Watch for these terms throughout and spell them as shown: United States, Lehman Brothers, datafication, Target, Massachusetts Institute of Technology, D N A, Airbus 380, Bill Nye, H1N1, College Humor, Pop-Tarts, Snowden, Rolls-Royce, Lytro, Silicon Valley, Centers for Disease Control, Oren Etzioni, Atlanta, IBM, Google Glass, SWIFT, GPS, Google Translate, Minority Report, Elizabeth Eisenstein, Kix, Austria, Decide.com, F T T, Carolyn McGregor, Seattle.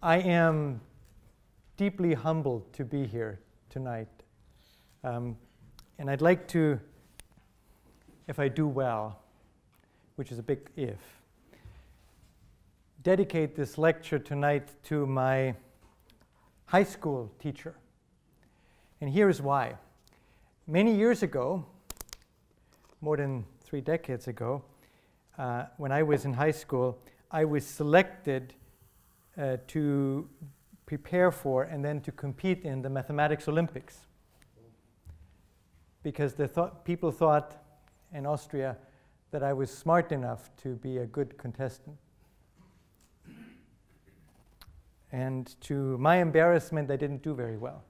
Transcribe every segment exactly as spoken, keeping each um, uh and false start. I am deeply humbled to be here tonight. Um, and I'd like to, if I do well, which is a big if, dedicate this lecture tonight to my high school teacher. And here is why. Many years ago, more than three decades ago, uh, when I was in high school, I was selected uh, to prepare for and then to compete in the Mathematics Olympics. Because the thought, people thought in Austria that I was smart enough to be a good contestant. And to my embarrassment, I didn't do very well.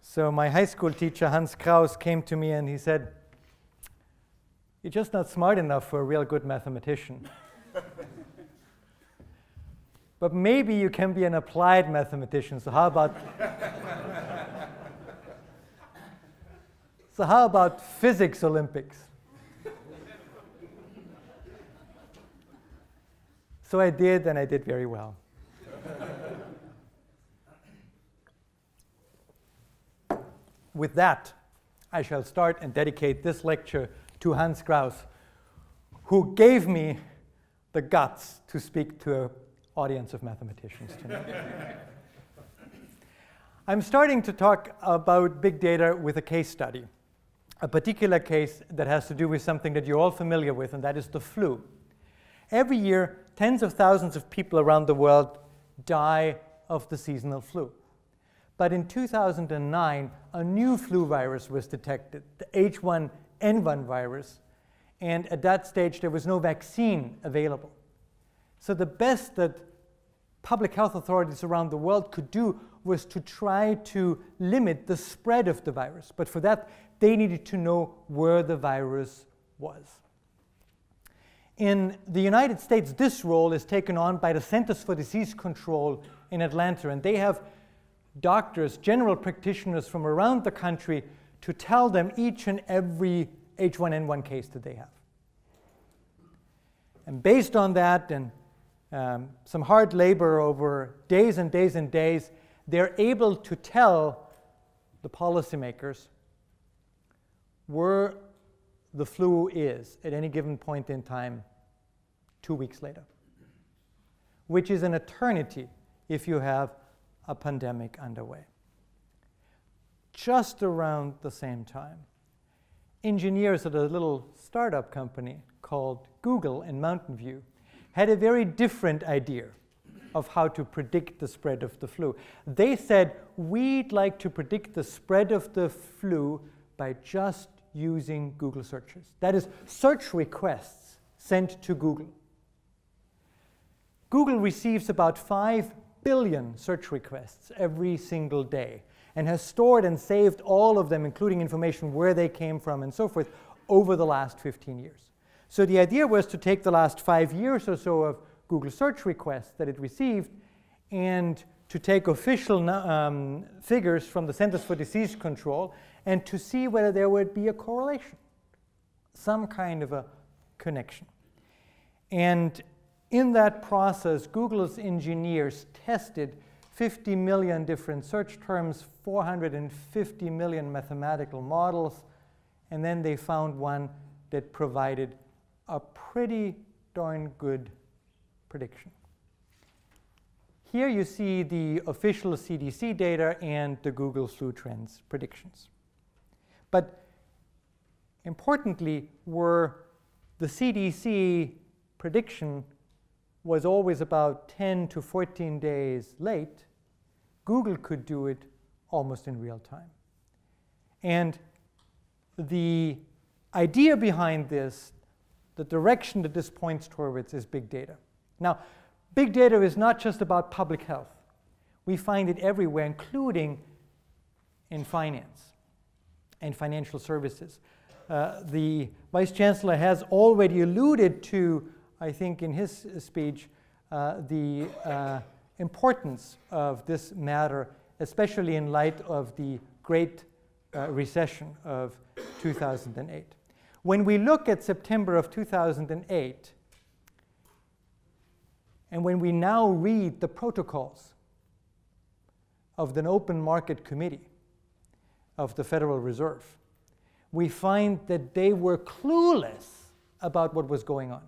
So my high school teacher, Hans Krauss, came to me and he said, "You're just not smart enough for a real good mathematician. But maybe you can be an applied mathematician, so how about So how about physics Olympics?" So I did, and I did very well. With that, I shall start and dedicate this lecture to Hans Krauss, who gave me the guts to speak to a audience of mathematicians tonight. I'm starting to talk about big data with a case study, a particular case that has to do with something that you're all familiar with, and that is the flu. Every year, tens of thousands of people around the world die of the seasonal flu. But in two thousand nine, a new flu virus was detected, the H one N one virus, and at that stage, there was no vaccine available. So the best that public health authorities around the world could do was to try to limit the spread of the virus. But for that, they needed to know where the virus was. In the United States, this role is taken on by the Centers for Disease Control in Atlanta. And they have doctors, general practitioners from around the country to tell them each and every H one N one case that they have. And based on that and Um, some hard labor over days and days and days, they're able to tell the policymakers where the flu is at any given point in time two weeks later, which is an eternity if you have a pandemic underway. Just around the same time, engineers at a little startup company called Google in Mountain View had a very different idea of how to predict the spread of the flu. They said, we'd like to predict the spread of the flu by just using Google searches. That is, search requests sent to Google. Google receives about five billion search requests every single day and has stored and saved all of them, including information where they came from and so forth, over the last fifteen years. So the idea was to take the last five years or so of Google search requests that it received and to take official um, figures from the Centers for Disease Control and to see whether there would be a correlation, some kind of a connection. And in that process, Google's engineers tested fifty million different search terms, four hundred fifty million mathematical models, and then they found one that provided a pretty darn good prediction. Here you see the official C D C data and the Google Flu Trends predictions. But importantly, were the C D C prediction was always about ten to fourteen days late, Google could do it almost in real time. And the idea behind this, the direction that this points towards, is big data. Now, big data is not just about public health. We find it everywhere, including in finance and financial services. Uh, the Vice Chancellor has already alluded to, I think in his speech, uh, the uh, importance of this matter especially in light of the Great uh, Recession of two thousand eight. When we look at September of two thousand eight, and when we now read the protocols of an open market committee of the Federal Reserve, we find that they were clueless about what was going on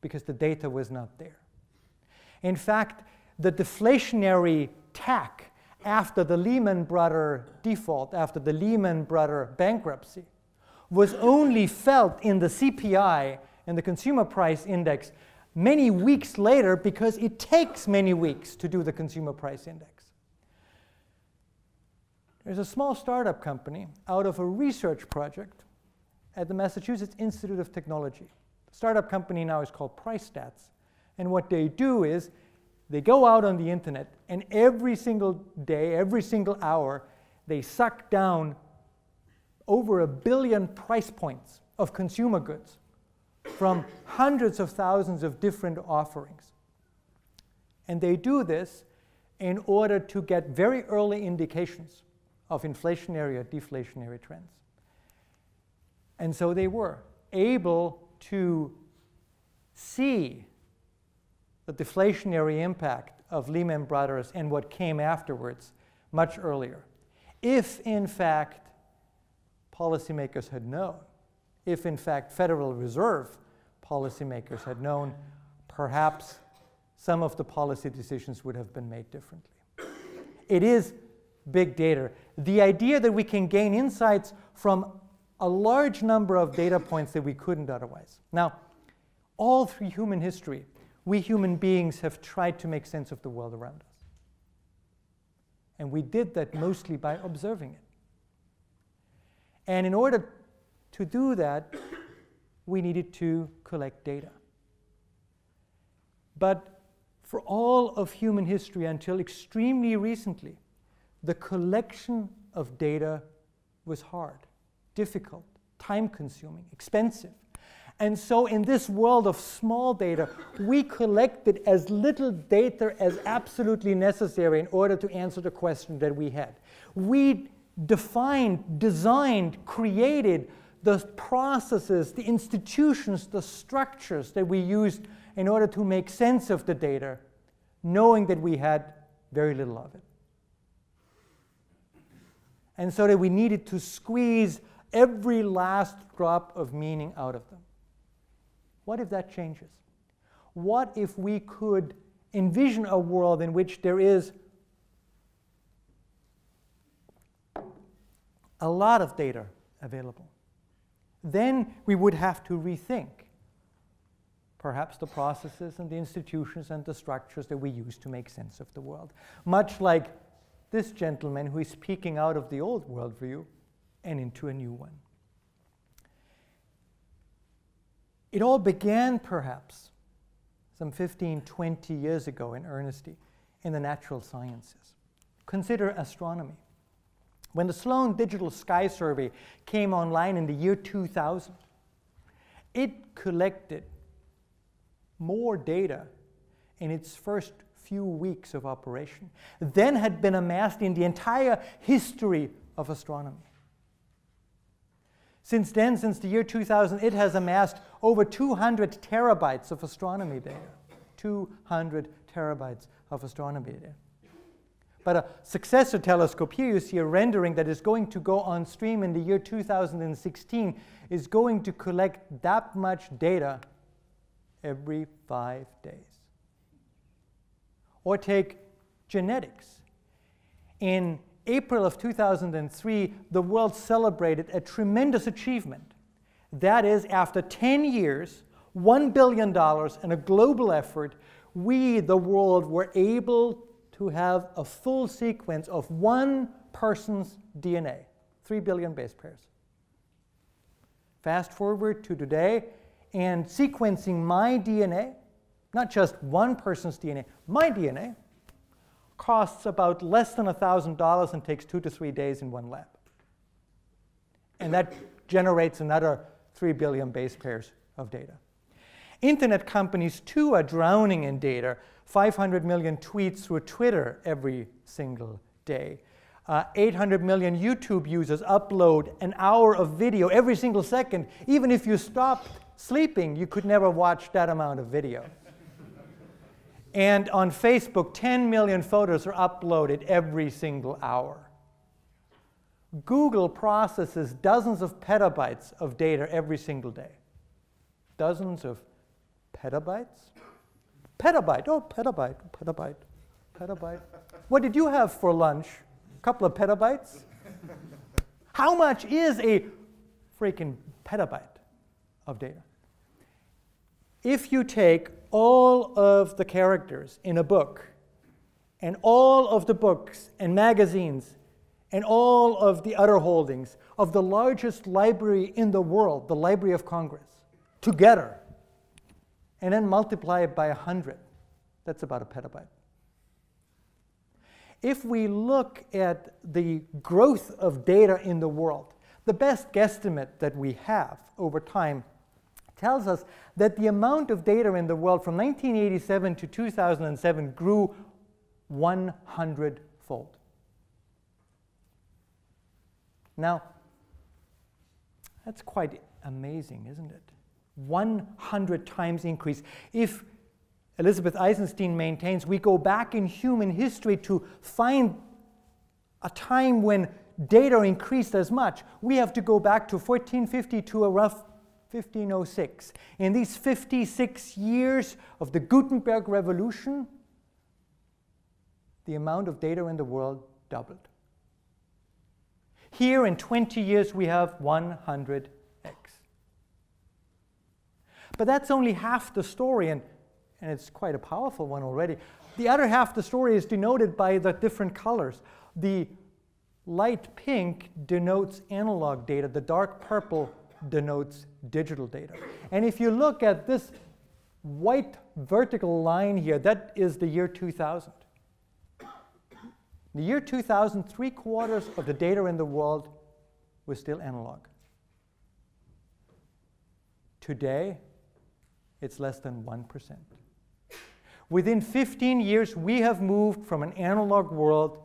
because the data was not there. In fact, the deflationary tack after the Lehman Brothers default, after the Lehman Brothers bankruptcy, was only felt in the C P I and the Consumer Price Index many weeks later, because it takes many weeks to do the Consumer Price Index. There's a small startup company out of a research project at the Massachusetts Institute of Technology. The startup company now is called Price Stats. And what they do is they go out on the internet, and every single day, every single hour, they suck down over a billion price points of consumer goods from hundreds of thousands of different offerings. And they do this in order to get very early indications of inflationary or deflationary trends. And so they were able to see the deflationary impact of Lehman Brothers and what came afterwards much earlier. If, in fact, policymakers had known, if, in fact, Federal Reserve policymakers had known, perhaps some of the policy decisions would have been made differently. It is big data. The idea that we can gain insights from a large number of data points that we couldn't otherwise. Now, all through human history, we human beings have tried to make sense of the world around us. And we did that mostly by observing it. And in order to do that, we needed to collect data. But for all of human history until extremely recently, the collection of data was hard, difficult, time-consuming, expensive. And so in this world of small data, we collected as little data as absolutely necessary in order to answer the question that we had. We defined, designed, created the processes, the institutions, the structures that we used in order to make sense of the data, knowing that we had very little of it. And so that we needed to squeeze every last drop of meaning out of them. What if that changes? What if we could envision a world in which there is a lot of data available? Then we would have to rethink perhaps the processes and the institutions and the structures that we use to make sense of the world, much like this gentleman who is peeking out of the old worldview and into a new one. It all began perhaps some fifteen, twenty years ago in earnest in the natural sciences. Consider astronomy. When the Sloan Digital Sky Survey came online in the year two thousand, it collected more data in its first few weeks of operation than had been amassed in the entire history of astronomy. Since then, since the year two thousand, it has amassed over two hundred terabytes of astronomy data. two hundred terabytes of astronomy data. But a successor telescope, here you see a rendering that is going to go on stream in the year two thousand sixteen, is going to collect that much data every five days. Or take genetics. In April of two thousand three, the world celebrated a tremendous achievement. That is, after ten years, one billion dollars, and a global effort, we, the world, were able to have a full sequence of one person's D N A, three billion base pairs. Fast forward to today, and sequencing my D N A, not just one person's D N A, my D N A, costs about less than one thousand dollars and takes two to three days in one lab. And that generates another three billion base pairs of data. Internet companies, too, are drowning in data. five hundred million tweets through Twitter every single day. Uh, eight hundred million YouTube users upload an hour of video every single second. Even if you stopped sleeping, you could never watch that amount of video. And on Facebook, ten million photos are uploaded every single hour. Google processes dozens of petabytes of data every single day. Dozens of petabytes? Petabyte, oh, petabyte, petabyte, petabyte. What did you have for lunch? A couple of petabytes? How much is a freaking petabyte of data? If you take all of the characters in a book, and all of the books and magazines, and all of the other holdings of the largest library in the world, the Library of Congress, together, and then multiply it by one hundred, that's about a petabyte. If we look at the growth of data in the world, the best guesstimate that we have over time tells us that the amount of data in the world from nineteen eighty-seven to two thousand seven grew one hundred fold. Now, that's quite amazing, isn't it? one hundred times increase. If Elizabeth Eisenstein maintains we go back in human history to find a time when data increased as much, we have to go back to fourteen fifty to a rough fifteen oh six. In these fifty-six years of the Gutenberg Revolution, the amount of data in the world doubled. Here in twenty years, we have one hundred x. But that's only half the story, and, and it's quite a powerful one already. The other half of the story is denoted by the different colors. The light pink denotes analog data. The dark purple denotes digital data. And if you look at this white vertical line here, that is the year two thousand. The year two thousand, three quarters of the data in the world was still analog. Today, it's less than one percent. Within fifteen years, we have moved from an analog world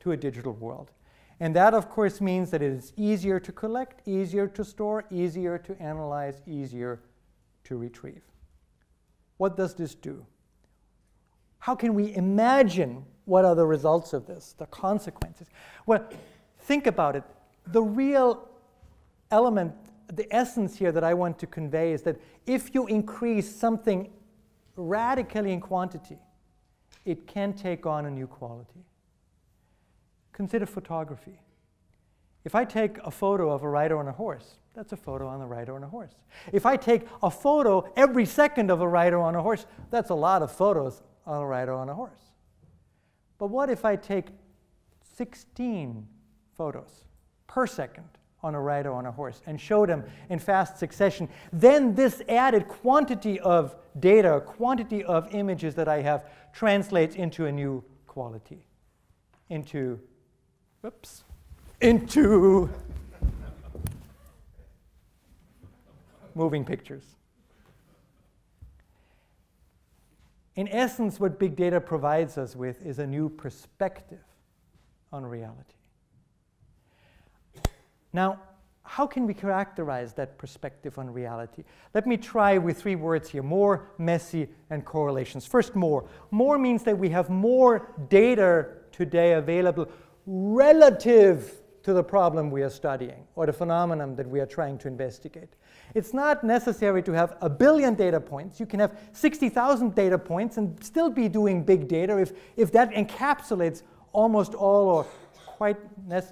to a digital world. And that, of course, means that it is easier to collect, easier to store, easier to analyze, easier to retrieve. What does this do? How can we imagine what are the results of this, the consequences? Well, think about it. The real element, the essence here that I want to convey is that if you increase something radically in quantity, it can take on a new quality. Consider photography. If I take a photo of a rider on a horse, that's a photo on a rider on a horse. If I take a photo every second of a rider on a horse, that's a lot of photos on a rider on a horse. But what if I take sixteen photos per second on a rider on a horse and show them in fast succession? Then this added quantity of data, quantity of images that I have translates into a new quality, into, whoops, into moving pictures. In essence, what big data provides us with is a new perspective on reality. Now, how can we characterize that perspective on reality? Let me try with three words here: more, messy, and correlations. First, more. More means that we have more data today available relative to the problem we are studying or the phenomenon that we are trying to investigate. It's not necessary to have a billion data points. You can have sixty thousand data points and still be doing big data if, if that encapsulates almost all or quite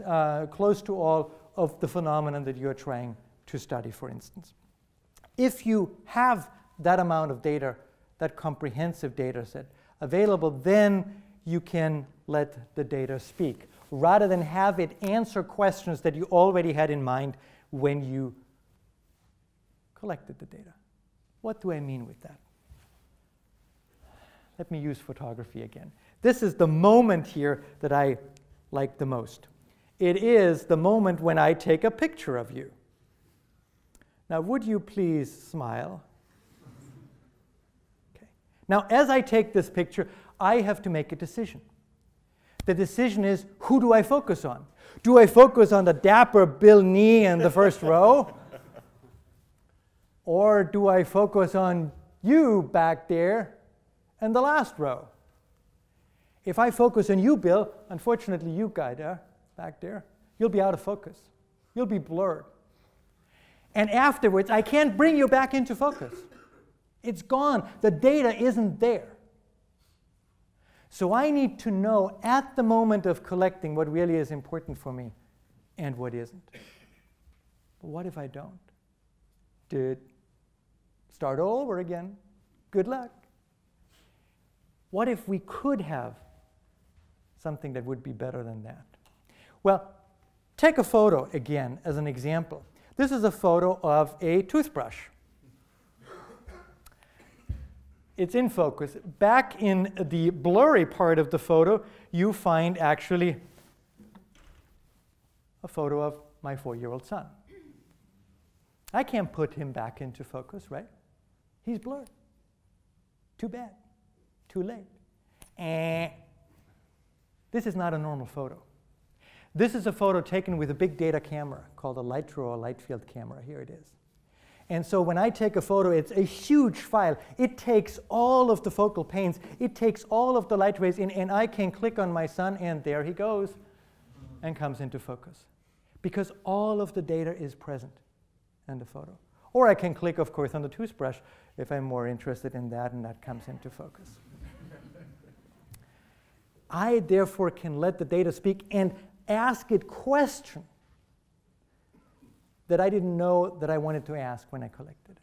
uh, close to all of the phenomenon that you are trying to study, for instance. If you have that amount of data, that comprehensive data set available, then you can let the data speak, rather than have it answer questions that you already had in mind when you collected the data. What do I mean with that? Let me use photography again. This is the moment here that I like the most. It is the moment when I take a picture of you. Now, would you please smile? Okay. Now, as I take this picture, I have to make a decision. the decision is, who do I focus on? Do I focus on the dapper Bill Nye in the first row? Or do I focus on you back there in the last row? If I focus on you, Bill, unfortunately, you guy there, back there, you'll be out of focus. You'll be blurred. And afterwards, I can't bring you back into focus. It's gone. The data isn't there. So I need to know at the moment of collecting what really is important for me and what isn't. But what if I don't? Did start all over again. Good luck. What if we could have something that would be better than that? Well, take a photo again as an example. This is a photo of a toothbrush. It's in focus. Back in the blurry part of the photo, you find actually a photo of my four-year-old son. I can't put him back into focus, right? He's blurred. Too bad. Too late. Eh. This is not a normal photo. This is a photo taken with a big data camera called a Lytro or light field camera. Here it is. And so when I take a photo, it's a huge file. It takes all of the focal panes. It takes all of the light rays in, and I can click on my son, and there he goes and comes into focus. Because all of the data is present in the photo. Or I can click, of course, on the toothbrush if I'm more interested in that, and that comes into focus. I, therefore, can let the data speak and ask it questions that I didn't know that I wanted to ask when I collected.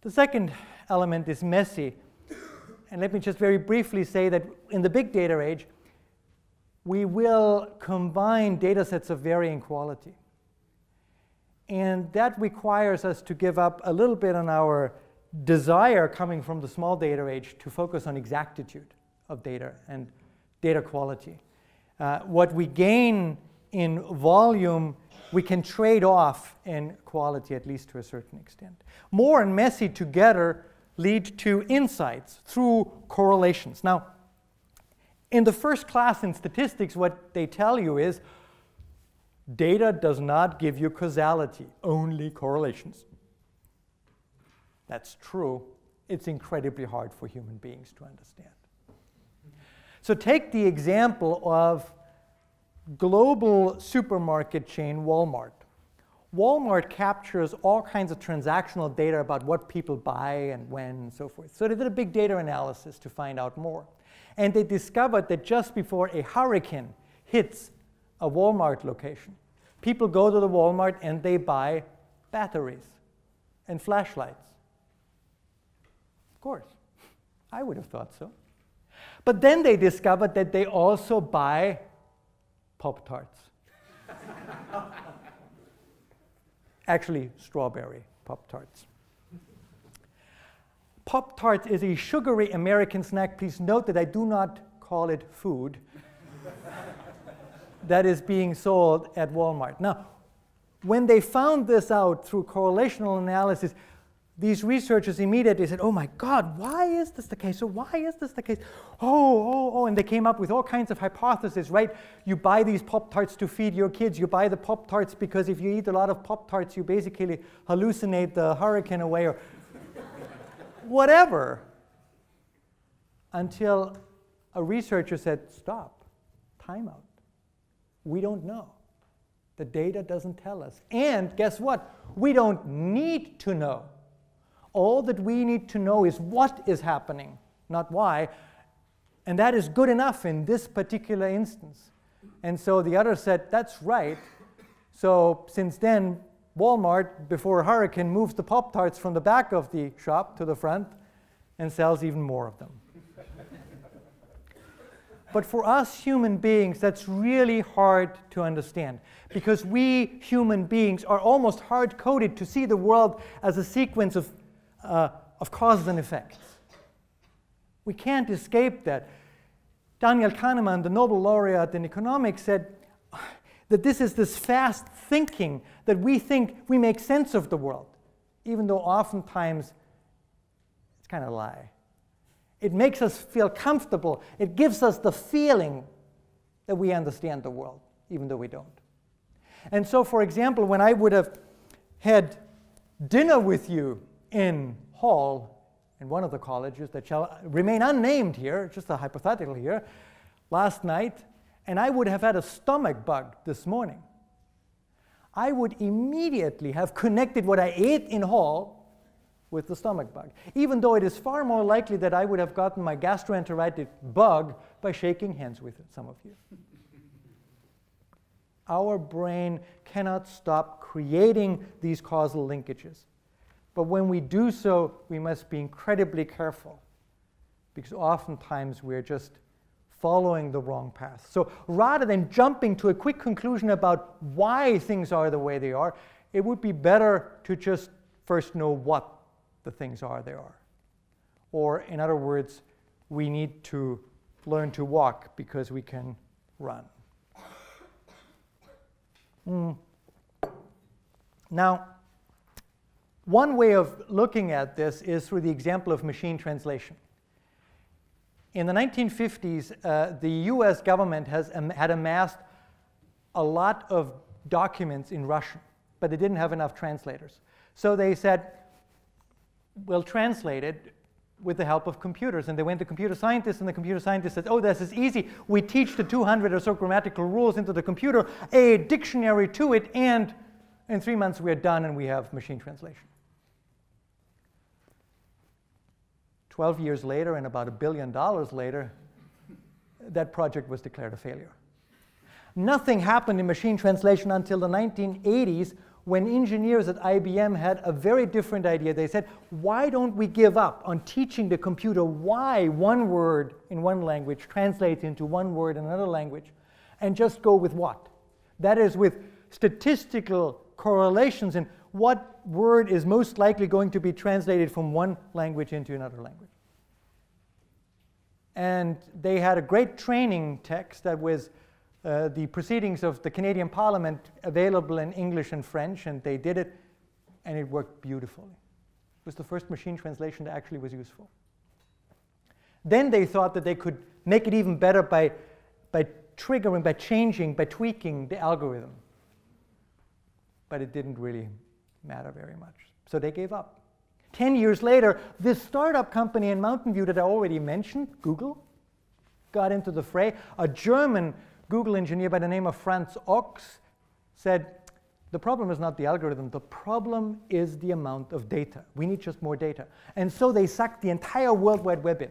The second element is messy. And let me just very briefly say that in the big data age, we will combine data sets of varying quality. And that requires us to give up a little bit on our desire coming from the small data age to focus on exactitude of data and data quality. Uh, what we gain in volume, we can trade off in quality, at least to a certain extent. More and messy together lead to insights through correlations. Now, in the first class in statistics, what they tell you is data does not give you causality, only correlations. That's true. It's incredibly hard for human beings to understand. So take the example of global supermarket chain Walmart. Walmart captures all kinds of transactional data about what people buy and when and so forth. So they did a big data analysis to find out more. And they discovered that just before a hurricane hits a Walmart location, people go to the Walmart and they buy batteries and flashlights. Of course. I would have thought so. But then they discovered that they also buy Pop-Tarts. Actually, strawberry Pop-Tarts. Pop-Tarts is a sugary American snack. Please note that I do not call it food that is being sold at Walmart. Now, when they found this out through correlational analysis, these researchers immediately said, oh my God, why is this the case? So why is this the case? Oh, oh, oh, and they came up with all kinds of hypotheses, right? You buy these Pop-Tarts to feed your kids. You buy the Pop-Tarts because if you eat a lot of Pop-Tarts, you basically hallucinate the hurricane away or whatever. Until a researcher said, stop, time out. We don't know. The data doesn't tell us. And guess what? We don't need to know. All that we need to know is what is happening, not why. And that is good enough in this particular instance. And so the other said, that's right. So since then, Walmart, before a hurricane, moves the Pop-Tarts from the back of the shop to the front and sells even more of them. But for us human beings, that's really hard to understand, because we human beings are almost hard-coded to see the world as a sequence of Uh, of causes and effects. We can't escape that. Daniel Kahneman, the Nobel laureate in economics, said that this is this fast thinking that we think we make sense of the world, even though oftentimes it's kind of a lie. It makes us feel comfortable. It gives us the feeling that we understand the world, even though we don't. And so, for example, when I would have had dinner with you in Hall, in one of the colleges that shall remain unnamed here, just a hypothetical here, last night, and I would have had a stomach bug this morning, I would immediately have connected what I ate in Hall with the stomach bug, even though it is far more likely that I would have gotten my gastroenteritis bug by shaking hands with some of you. Our brain cannot stop creating these causal linkages. But when we do so, we must be incredibly careful, because oftentimes we're just following the wrong path. So rather than jumping to a quick conclusion about why things are the way they are, it would be better to just first know what the things are they are. Or in other words, we need to learn to walk because we can run. Mm. Now, one way of looking at this is through the example of machine translation. In the nineteen fifties, uh, the U S government has, um, had amassed a lot of documents in Russian, but they didn't have enough translators. So they said, we'll translate it with the help of computers. And they went to computer scientists, and the computer scientists said, oh, this is easy. We teach the two hundred or so grammatical rules into the computer, a dictionary to it, and in three months we're done and we have machine translation. Twelve years later and about a billion dollars later, that project was declared a failure. Nothing happened in machine translation until the nineteen eighties, when engineers at I B M had a very different idea. They said, why don't we give up on teaching the computer why one word in one language translates into one word in another language, and just go with what? That is, with statistical correlations in what word is most likely going to be translated from one language into another language. And they had a great training text that was Uh, the proceedings of the Canadian Parliament, available in English and French, and they did it, and it worked beautifully. It was the first machine translation that actually was useful. Then they thought that they could make it even better by, by triggering, by changing, by tweaking the algorithm. But it didn't really matter very much, so they gave up. Ten years later, this startup company in Mountain View that I already mentioned, Google, got into the fray. A German Google engineer by the name of Franz Och said, the problem is not the algorithm, the problem is the amount of data. We need just more data. And so they sucked the entire World Wide Web in.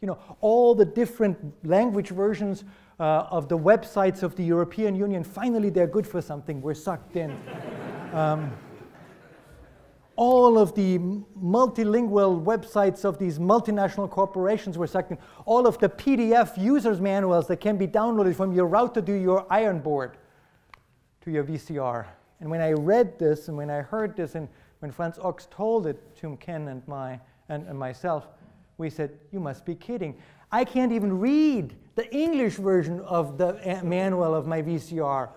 You know, all the different language versions uh, of the websites of the European Union, finally they're good for something, we're sucked in. um, all of the multilingual websites of these multinational corporations were sucked in. All of the P D F users manuals that can be downloaded from your router to your iron board to your V C R. And when I read this and when I heard this and when Franz Ochs told it to Ken and, my, and, and myself, we said, you must be kidding. I can't even read the English version of the manual of my V C R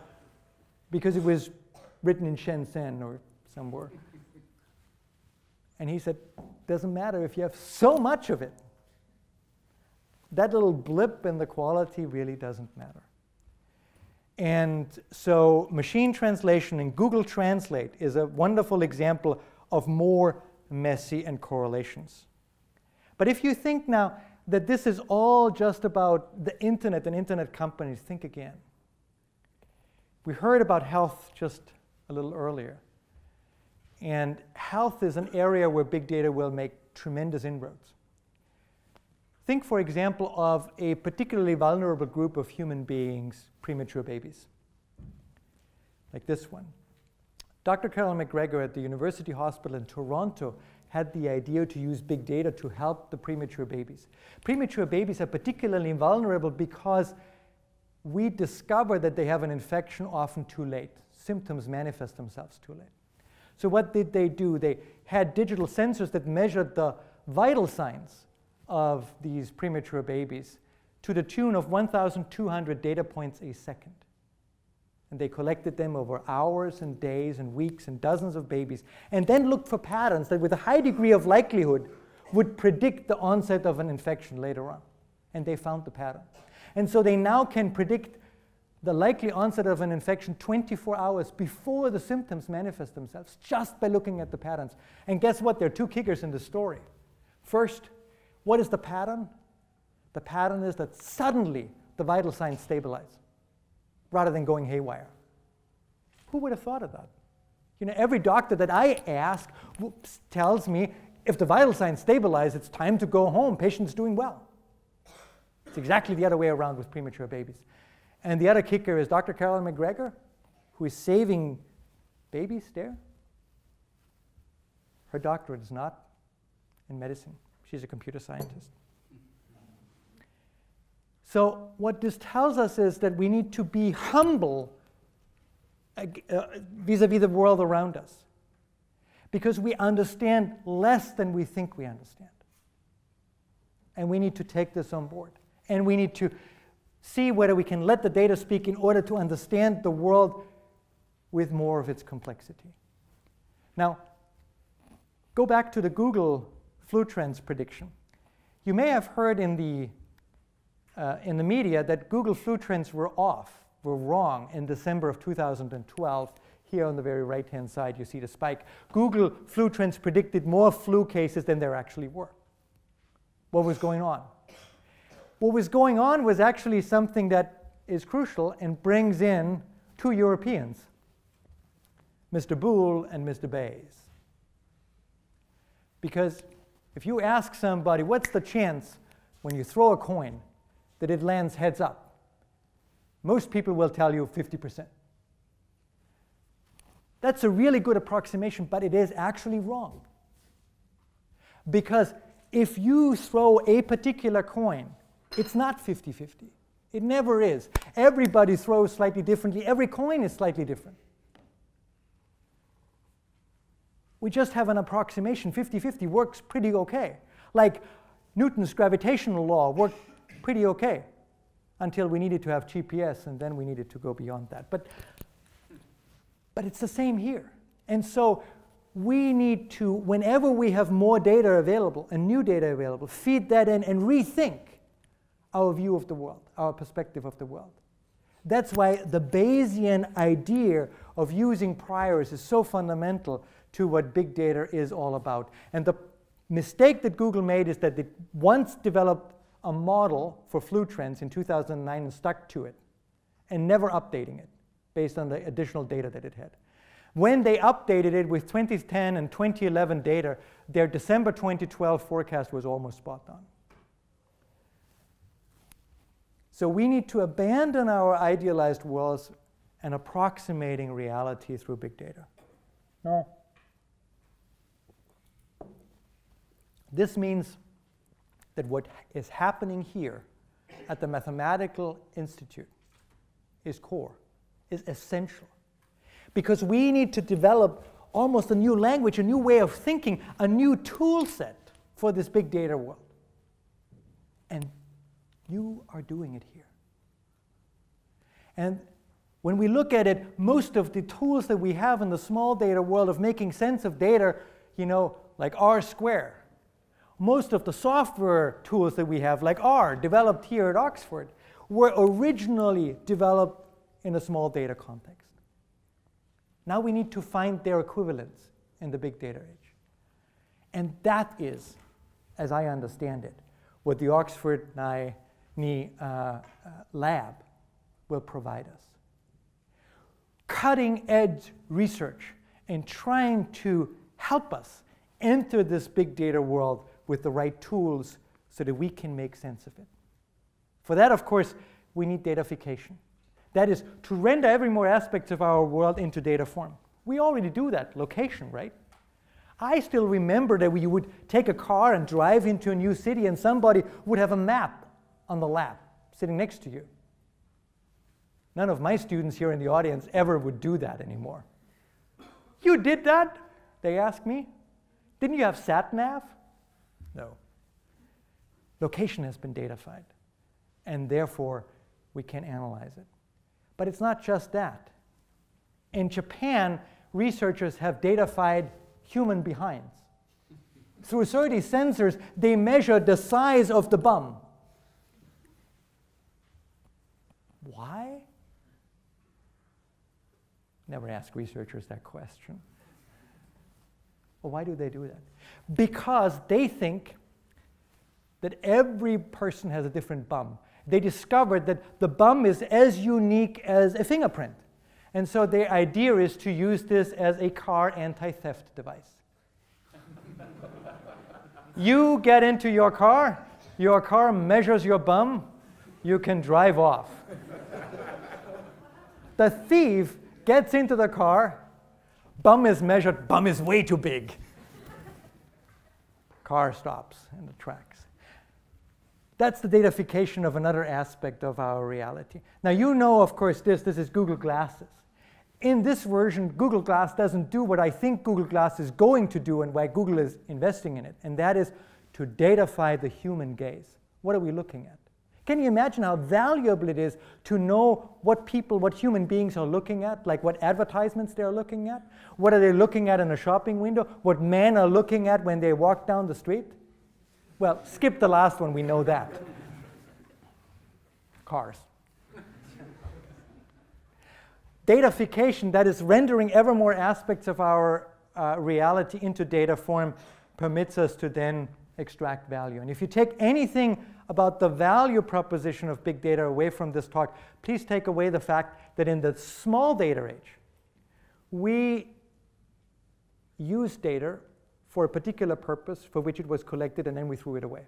because it was written in Shenzhen or somewhere. And he said, doesn't matter if you have so much of it. That little blip in the quality really doesn't matter. And so machine translation and Google Translate is a wonderful example of more messy and correlations. But if you think now that this is all just about the internet and internet companies, think again. We heard about health just a little earlier. And health is an area where big data will make tremendous inroads. Think, for example, of a particularly vulnerable group of human beings, premature babies, like this one. Doctor Carolyn McGregor at the University Hospital in Toronto had the idea to use big data to help the premature babies. Premature babies are particularly vulnerable because we discover that they have an infection often too late. Symptoms manifest themselves too late. So what did they do? They had digital sensors that measured the vital signs of these premature babies to the tune of one thousand two hundred data points a second. And they collected them over hours and days and weeks and dozens of babies, and then looked for patterns that with a high degree of likelihood would predict the onset of an infection later on. And they found the pattern. And so they now can predict the likely onset of an infection twenty-four hours before the symptoms manifest themselves, just by looking at the patterns. And guess what? There are two kickers in the story. First, what is the pattern? The pattern is that suddenly the vital signs stabilize rather than going haywire. Who would have thought of that? You know, every doctor that I ask whoops, tells me, if the vital signs stabilize, it's time to go home. Patient's doing well. It's exactly the other way around with premature babies. And the other kicker is Doctor Carolyn McGregor, who is saving babies there. Her doctorate is not in medicine. She's a computer scientist. So what this tells us is that we need to be humble vis-a-vis the world around us, because we understand less than we think we understand. And we need to take this on board. And we need to see whether we can let the data speak in order to understand the world with more of its complexity. Now, go back to the Google Flu Trends prediction. You may have heard in the, uh, in the media that Google Flu Trends were off, were wrong in December of two thousand twelve. Here on the very right-hand side, you see the spike. Google Flu Trends predicted more flu cases than there actually were. What was going on? What was going on was actually something that is crucial and brings in two Europeans, Mister Boole and Mister Bayes. Because if you ask somebody, what's the chance when you throw a coin that it lands heads up? Most people will tell you fifty percent. That's a really good approximation, but it is actually wrong. Because if you throw a particular coin, it's not fifty fifty. It never is. Everybody throws slightly differently. Every coin is slightly different. We just have an approximation. fifty fifty works pretty OK. Like Newton's gravitational law worked pretty OK until we needed to have G P S, and then we needed to go beyond that. But, but it's the same here. And so we need to, whenever we have more data available and new data available, feed that in and rethink our view of the world, our perspective of the world. That's why the Bayesian idea of using priors is so fundamental to what big data is all about. And the mistake that Google made is that it once developed a model for flu trends in two thousand nine and stuck to it and never updating it based on the additional data that it had. When they updated it with twenty ten and twenty eleven data, their December twenty twelve forecast was almost spot on. So we need to abandon our idealized worlds and approximating reality through big data. No. This means that what is happening here at the Mathematical Institute is core, is essential. Because we need to develop almost a new language, a new way of thinking, a new tool set for this big data world. And you are doing it here. And when we look at it, most of the tools that we have in the small data world of making sense of data, you know, like R square, most of the software tools that we have, like R, developed here at Oxford, were originally developed in a small data context. Now we need to find their equivalents in the big data age. And that is, as I understand it, what the Oxford Nye Uh, uh, lab will provide us. Cutting edge research and trying to help us enter this big data world with the right tools so that we can make sense of it. For that, of course, we need datafication. That is, to render every more aspect of our world into data form. We already do that, location, right? I still remember that we would take a car and drive into a new city and somebody would have a map on the lap, sitting next to you. None of my students here in the audience ever would do that anymore. You did that? They ask me. Didn't you have sat nav? No. Location has been datafied, and therefore we can analyze it. But it's not just that. In Japan, researchers have datafied human behinds. Through thirty sensors, they measured the size of the bum. Why? Never ask researchers that question. Well, why do they do that? Because they think that every person has a different bum. They discovered that the bum is as unique as a fingerprint. And so their idea is to use this as a car anti-theft device. You get into your car, your car measures your bum, you can drive off. The thief gets into the car, bum is measured, bum is way too big. Car stops in the tracks. That's the datafication of another aspect of our reality. Now, you know, of course, this. This is Google Glasses. In this version, Google Glass doesn't do what I think Google Glass is going to do and why Google is investing in it, and that is to datafy the human gaze. What are we looking at? Can you imagine how valuable it is to know what people, what human beings are looking at, like what advertisements they're looking at? What are they looking at in a shopping window? What men are looking at when they walk down the street? Well, skip the last one, we know that. Cars. Datafication, that is rendering ever more aspects of our uh, reality into data form, permits us to then extract value. And if you take anything about the value proposition of big data away from this talk, please take away the fact that in the small data age, we use data for a particular purpose for which it was collected, and then we threw it away.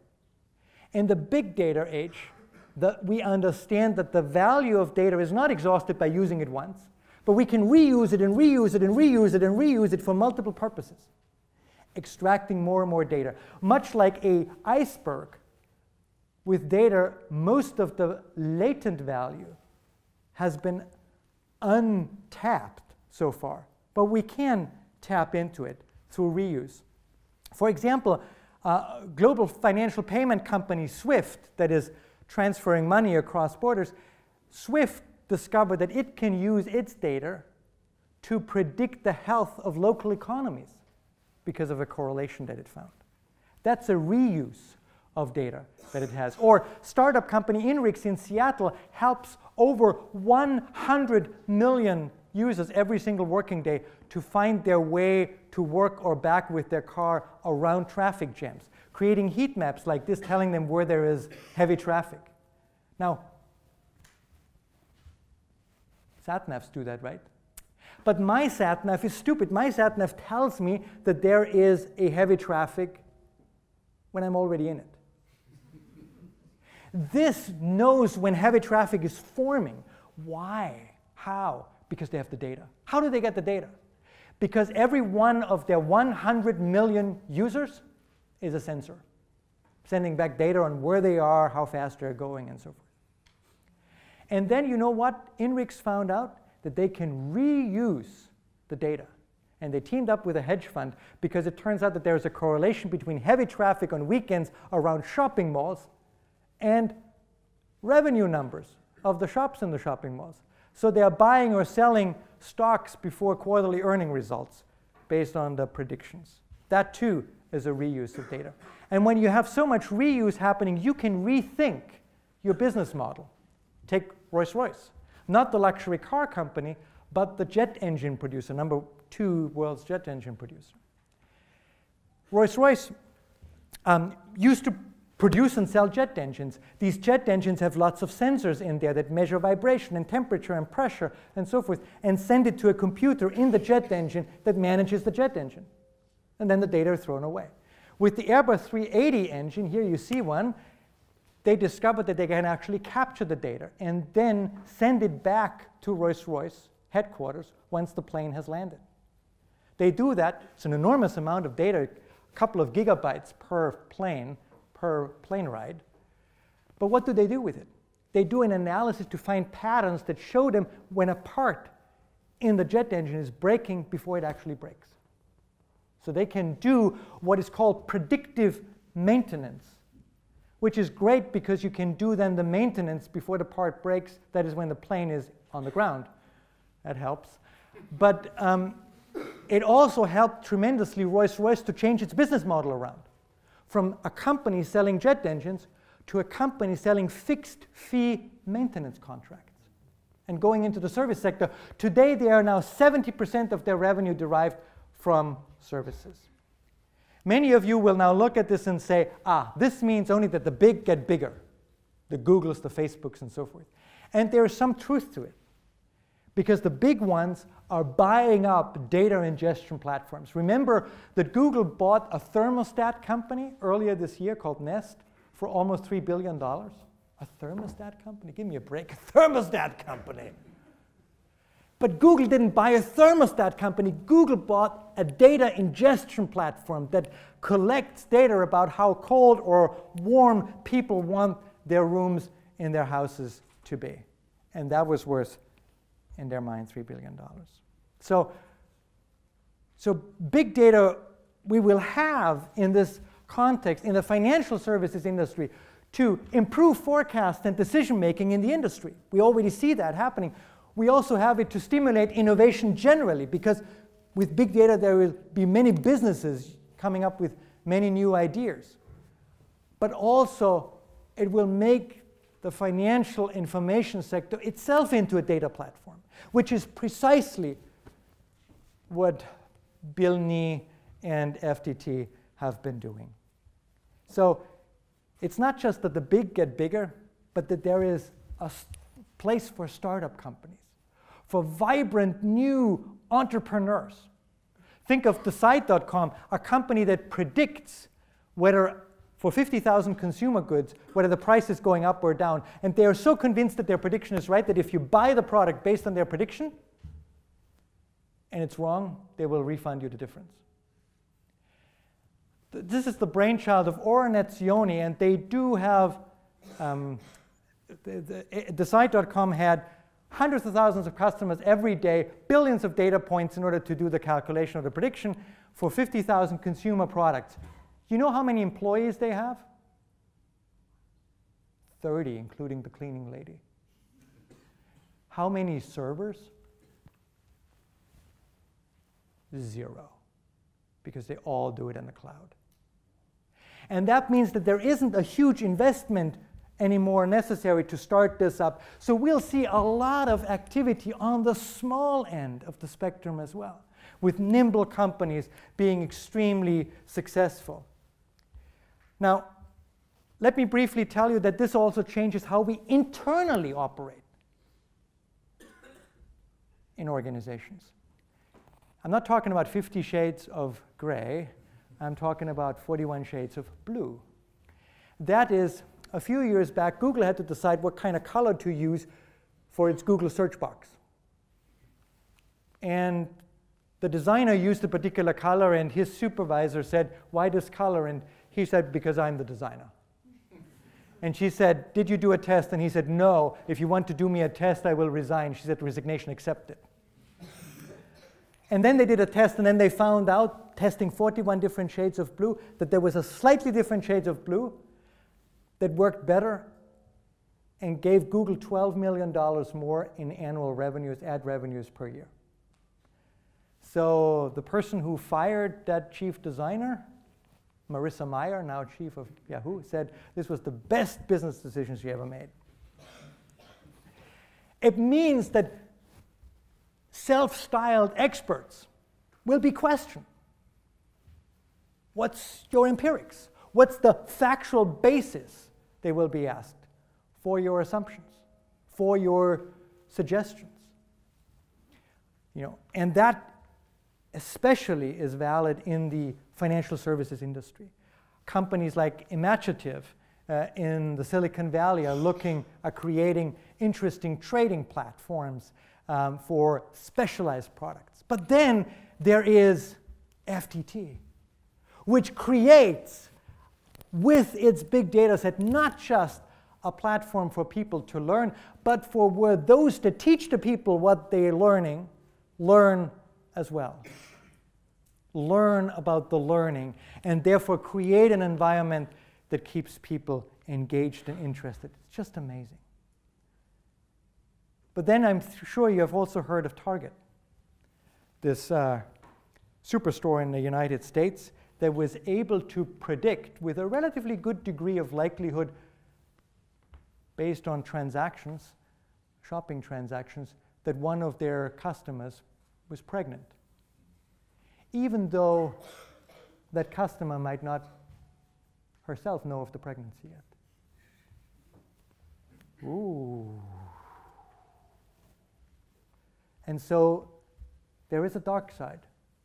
In the big data age, the, we understand that the value of data is not exhausted by using it once, but we can reuse it and reuse it and reuse it and reuse it for multiple purposes, extracting more and more data. Much like an iceberg, with data, most of the latent value has been untapped so far, but we can tap into it through reuse. For example, uh, global financial payment company SWIFT, that is transferring money across borders, SWIFT discovered that it can use its data to predict the health of local economies because of a correlation that it found. That's a reuse of data that it has. Or startup company Inrix in Seattle helps over one hundred million users every single working day to find their way to work or back with their car around traffic jams, creating heat maps like this telling them where there is heavy traffic. Now, sat-navs do that, right? But my sat-nav is stupid. My sat-nav tells me that there is a heavy traffic when I'm already in it. This knows when heavy traffic is forming. Why? How? Because they have the data. How do they get the data? Because every one of their one hundred million users is a sensor, sending back data on where they are, how fast they're going, and so forth. And then you know what? Inrix found out that they can reuse the data. And they teamed up with a hedge fund because it turns out that there's a correlation between heavy traffic on weekends around shopping malls and revenue numbers of the shops in the shopping malls. So they are buying or selling stocks before quarterly earning results based on the predictions. That too is a reuse of data. And when you have so much reuse happening, you can rethink your business model. Take Rolls-Royce, not the luxury car company, but the jet engine producer, number two world's jet engine producer. Rolls-Royce um, used to produce and sell jet engines. These jet engines have lots of sensors in there that measure vibration and temperature and pressure and so forth, and send it to a computer in the jet engine that manages the jet engine. And then the data are thrown away. With the Airbus three eighty engine, here you see one, they discovered that they can actually capture the data and then send it back to Rolls-Royce headquarters once the plane has landed. They do that. It's an enormous amount of data, a couple of gigabytes per plane, per plane ride. But what do they do with it? They do an analysis to find patterns that show them when a part in the jet engine is breaking before it actually breaks. So they can do what is called predictive maintenance, which is great because you can do then the maintenance before the part breaks. That is when the plane is on the ground. That helps. But um, it also helped tremendously Rolls-Royce to change its business model around, from a company selling jet engines to a company selling fixed fee maintenance contracts. and going into the service sector. Today, they are now seventy percent of their revenue derived from services. Many of you will now look at this and say, ah, this means only that the big get bigger, the Googles, the Facebooks, and so forth. And there is some truth to it, because the big ones are buying up data ingestion platforms. Remember that Google bought a thermostat company earlier this year called Nest for almost three billion dollars. A thermostat company? Give me a break. A thermostat company. But Google didn't buy a thermostat company. Google bought a data ingestion platform that collects data about how cold or warm people want their rooms in their houses to be. And that was worth, in their mind, three billion dollars. So, so big data we will have in this context, in the financial services industry, to improve forecast and decision making in the industry. We already see that happening. We also have it to stimulate innovation generally, because with big data there will be many businesses coming up with many new ideas. But also it will make the financial information sector itself into a data platform, which is precisely what Bill Nye and F T T have been doing. So it's not just that the big get bigger, but that there is a place for startup companies, for vibrant new entrepreneurs. Think of Decide dot com, a company that predicts whether, for fifty thousand consumer goods, whether the price is going up or down. And they are so convinced that their prediction is right that if you buy the product based on their prediction and it's wrong, they will refund you the difference. This is the brainchild of Oren Etzioni, and they do have, um, Decide dot com had hundreds of thousands of customers every day, billions of data points in order to do the calculation of the prediction for fifty thousand consumer products. You know how many employees they have? thirty, including the cleaning lady. How many servers? Zero, because they all do it in the cloud. And that means that there isn't a huge investment anymore necessary to start this up. So we'll see a lot of activity on the small end of the spectrum as well, with nimble companies being extremely successful. Now, let me briefly tell you that this also changes how we internally operate in organizations. I'm not talking about fifty shades of gray. I'm talking about forty-one shades of blue. That is, a few years back, Google had to decide what kind of color to use for its Google search box. And the designer used a particular color, and his supervisor said, "Why this color?" And he said, "Because I'm the designer." And she said, "Did you do a test?" And he said, "No. If you want to do me a test, I will resign." She said, "Resignation accepted." And then they did a test, and then they found out, testing forty-one different shades of blue, that there was a slightly different shades of blue that worked better and gave Google twelve million dollars more in annual revenues, ad revenues per year. So the person who fired that chief designer, Marissa Mayer, now chief of Yahoo, said this was the best business decision she ever made. It means that self-styled experts will be questioned. What's your empirics? What's the factual basis, they will be asked, for your assumptions, for your suggestions? You know, and that especially is valid in the financial services industry. Companies like Imaginative uh, in the Silicon Valley are looking at creating interesting trading platforms Um, for specialized products. But then there is F T T, which creates, with its big data set, not just a platform for people to learn, but for where those that teach the people what they're learning learn as well. Learn about the learning, and therefore create an environment that keeps people engaged and interested. It's just amazing. But then I'm sure you have also heard of Target, this uh, superstore in the United States that was able to predict with a relatively good degree of likelihood based on transactions shopping transactions that one of their customers was pregnant, even though that customer might not herself know of the pregnancy yet. Ooh. And so there is a dark side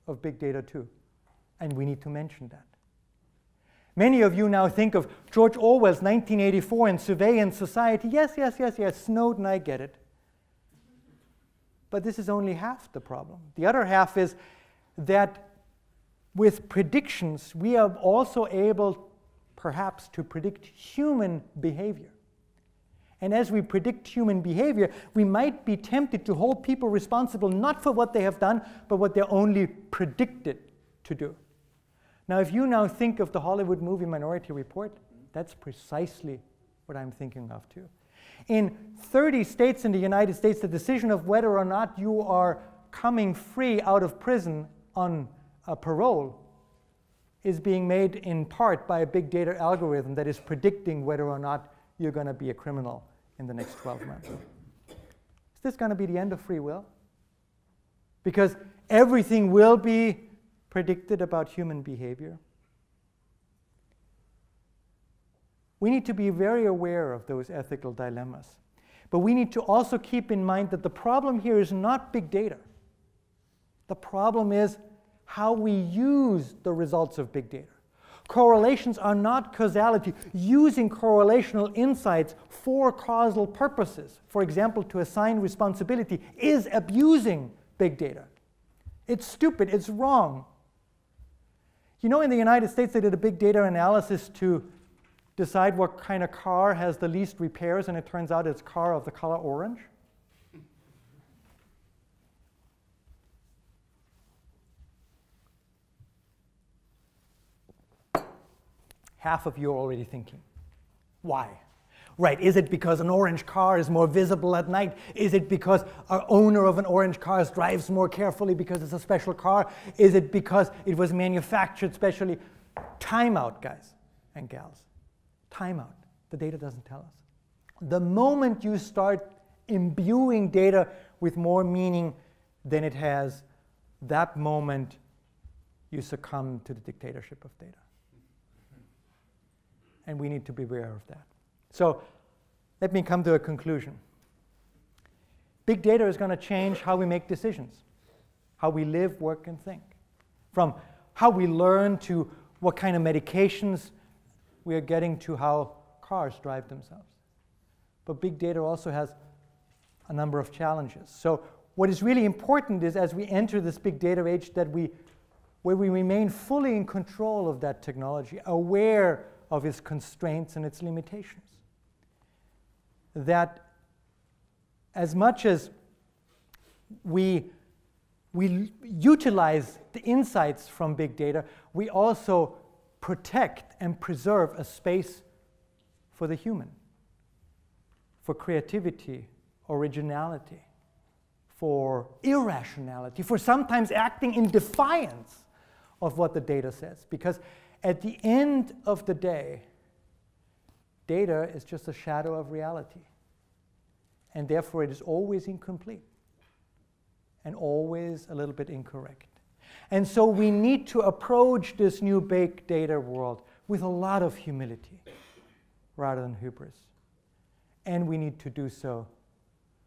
of big data too, and we need to mention that. Many of you now think of George Orwell's nineteen eighty-four and surveillance society. Yes, yes, yes, yes, Snowden, I get it. But this is only half the problem. The other half is that with predictions, we are also able, perhaps, to predict human behavior. And as we predict human behavior, we might be tempted to hold people responsible not for what they have done, but what they're only predicted to do. Now, if you now think of the Hollywood movie Minority Report, that's precisely what I'm thinking of too. In thirty states in the United States, the decision of whether or not you are coming free out of prison on a parole is being made in part by a big data algorithm that is predicting whether or not you're going to be a criminal in the next twelve months. Is this going to be the end of free will? Because everything will be predicted about human behavior. We need to be very aware of those ethical dilemmas. But we need to also keep in mind that the problem here is not big data. The problem is how we use the results of big data. Correlations are not causality. Using correlational insights for causal purposes, for example, to assign responsibility, is abusing big data. It's stupid. It's wrong. You know, in the United States, they did a big data analysis to decide what kind of car has the least repairs, and it turns out it's a car of the color orange. Half of you are already thinking, why? Right, is it because an orange car is more visible at night? Is it because our owner of an orange car drives more carefully because it's a special car? Is it because it was manufactured specially? Time out, guys and gals. Time out. The data doesn't tell us. The moment you start imbuing data with more meaning than it has, that moment you succumb to the dictatorship of data. And we need to be aware of that. So let me come to a conclusion. Big data is going to change how we make decisions, how we live, work, and think, from how we learn to what kind of medications we are getting to how cars drive themselves. But big data also has a number of challenges. So what is really important is, as we enter this big data age, that we, where we remain fully in control of that technology, aware of its constraints and its limitations. That as much as we, we utilize the insights from big data, we also protect and preserve a space for the human, for creativity, originality, for irrationality, for sometimes acting in defiance of what the data says. Because at the end of the day, data is just a shadow of reality. And therefore, it is always incomplete and always a little bit incorrect. And so we need to approach this new big data world with a lot of humility rather than hubris. And we need to do so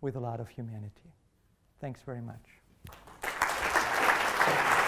with a lot of humanity. Thanks very much.